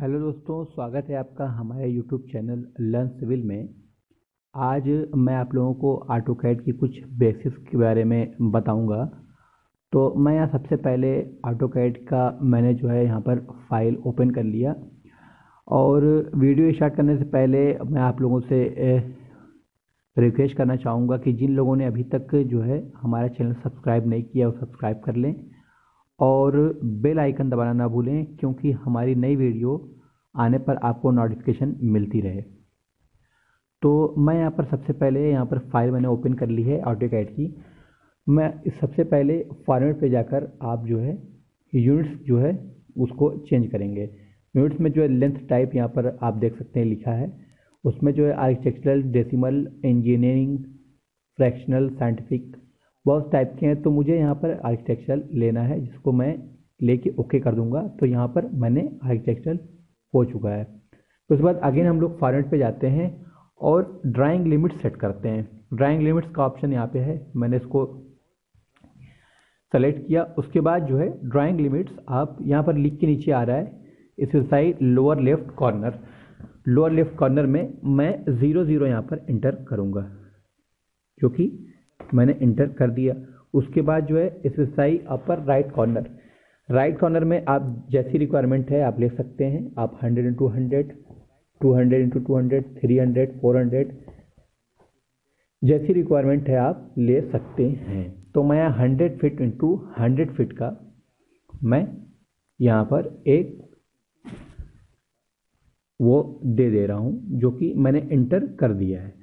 Hello दोस्तों, स्वागत है आपका हमारे यूट्यूब चैनल लर्न सिविल में। आज मैं आप लोगों को ऑटोकैड की कुछ बेसिक्स के बारे में बताऊंगा। तो मैं यहाँ सबसे पहले ऑटोकैड का मैंने जो है यहाँ पर फाइल ओपन कर लिया, और वीडियो स्टार्ट करने से पहले मैं आप लोगों से रिक्वेस्ट करना चाहूँगा कि जिन लोगों ने अभी तक जो है हमारा चैनल सब्सक्राइब नहीं किया वो सब्सक्राइब कर लें और बेल आइकन दबाना ना भूलें, क्योंकि हमारी नई वीडियो आने पर आपको नोटिफिकेशन मिलती रहे। तो मैं यहाँ पर सबसे पहले यहाँ पर फाइल मैंने ओपन कर ली है ऑटोकैड की। मैं सबसे पहले फॉर्मेट पे जाकर आप जो है यूनिट्स जो है उसको चेंज करेंगे। यूनिट्स में जो है लेंथ टाइप यहाँ पर आप देख सकते हैं लिखा है, उसमें जो है architectural, decimal, engineering, fractional, scientific बहुत टाइप के हैं। तो मुझे यहाँ पर आर्किटेक्चरल लेना है, जिसको मैं लेके ओके कर दूंगा। तो यहाँ पर मैंने आर्किटेक्चरल हो चुका है। तो उसके बाद अगेन हम लोग फॉर्मेट पे जाते हैं और ड्राइंग लिमिट सेट करते हैं। ड्राइंग लिमिट्स का ऑप्शन यहाँ पे है, मैंने इसको सेलेक्ट किया। उसके बाद जो है ड्राइंग लिमिट्स आप यहाँ पर लिख के नीचे आ रहा है इस साइड लोअर लेफ्ट कॉर्नर में मैं 0 0 यहाँ पर इंटर करूँगा, जो कि मैंने इंटर कर दिया। उसके बाद जो है एक्सरसाइज अपर राइट कॉर्नर में आप जैसी रिक्वायरमेंट है आप ले सकते हैं। आप 100 × 100, 200 × 200, 300, 400 जैसी रिक्वायरमेंट है आप ले सकते हैं। तो मैं 100 फीट × 100 फीट का मैं यहाँ पर एक वो दे रहा हूँ, जो कि मैंने इंटर कर दिया है।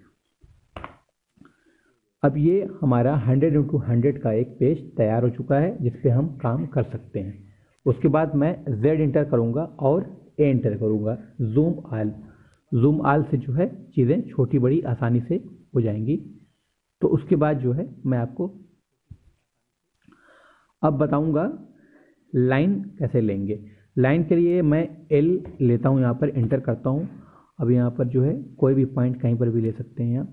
अब ये हमारा 100 × 100 का एक पेज तैयार हो चुका है, जिस पे हम काम कर सकते हैं। उसके बाद मैं Z इंटर करूँगा और A इंटर करूँगा, ज़ूम आल से जो है चीज़ें छोटी बड़ी आसानी से हो जाएंगी। तो उसके बाद जो है मैं आपको अब बताऊँगा लाइन कैसे लेंगे। लाइन के लिए मैं L लेता हूँ, यहाँ पर इंटर करता हूँ। अब यहाँ पर जो है कोई भी पॉइंट कहीं पर भी ले सकते हैं आप।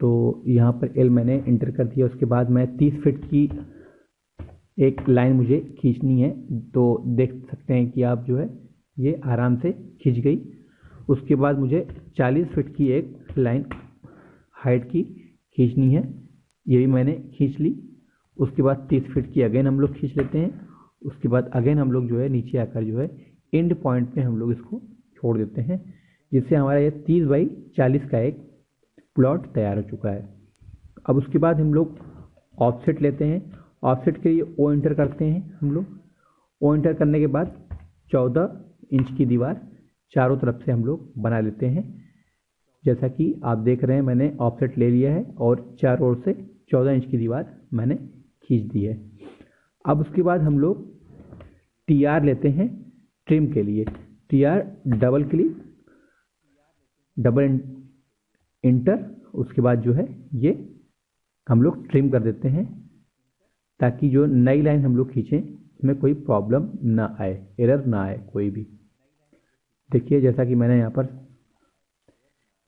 तो यहाँ पर L मैंने इंटर कर दिया। उसके बाद मैं 30 फीट की एक लाइन मुझे खींचनी है, तो देख सकते हैं कि आप जो है ये आराम से खींच गई। उसके बाद मुझे 40 फीट की एक लाइन हाइट की खींचनी है, ये भी मैंने खींच ली। उसके बाद 30 फीट की अगेन हम लोग खींच लेते हैं। उसके बाद अगेन हम लोग जो है नीचे आकर जो है एंड पॉइंट पे हम लोग इसको छोड़ देते हैं, जिससे हमारा ये 30 बाई 40 का एक प्लॉट तैयार हो चुका है। अब उसके बाद हम लोग ऑफसेट लेते हैं। ऑफसेट के लिए ओ इंटर करते हैं हम लोग। ओ इंटर करने के बाद 14 इंच की दीवार चारों तरफ से हम लोग बना लेते हैं। जैसा कि आप देख रहे हैं मैंने ऑफसेट ले लिया है और चारों ओर से 14 इंच की दीवार मैंने खींच दी है। अब उसके बाद हम लोग टी आर लेते हैं ट्रिम के लिए। T R double click, double enter, उसके बाद जो है ये हम लोग ट्रिम कर देते हैं, ताकि जो नई लाइन हम लोग खींचें उसमें कोई प्रॉब्लम ना आए, एरर ना आए कोई भी। देखिए जैसा कि मैंने यहाँ पर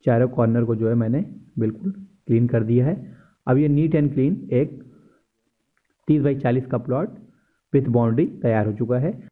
चारों कॉर्नर को जो है मैंने बिल्कुल क्लीन कर दिया है। अब ये नीट एंड क्लीन एक 30 बाई 40 का प्लॉट विथ बाउंड्री तैयार हो चुका है।